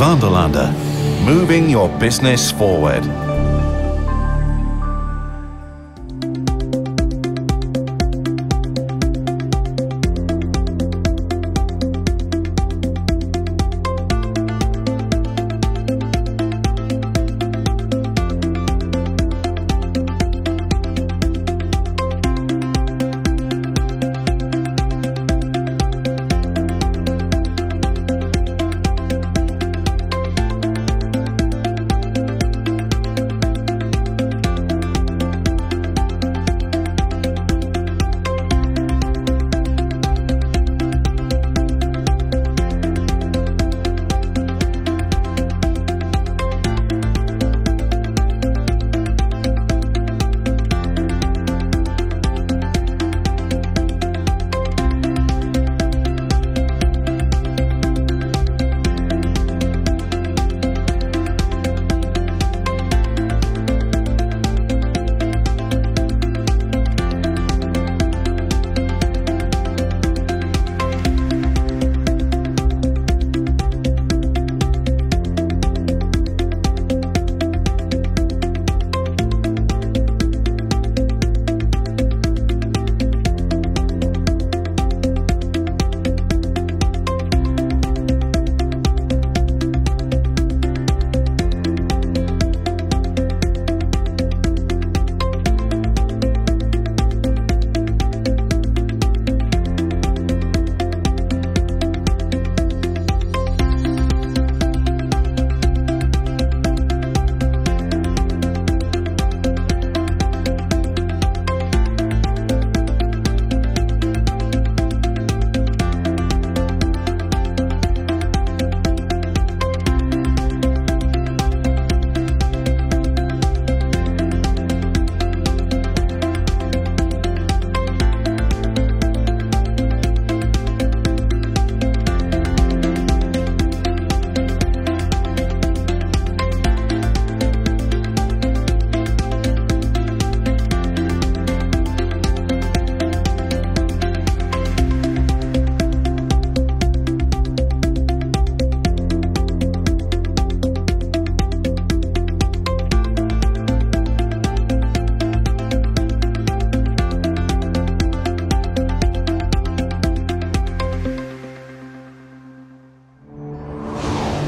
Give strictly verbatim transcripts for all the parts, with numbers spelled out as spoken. Vanderlande, moving your business forward.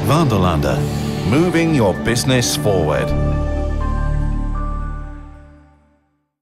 Vanderlande, moving your business forward.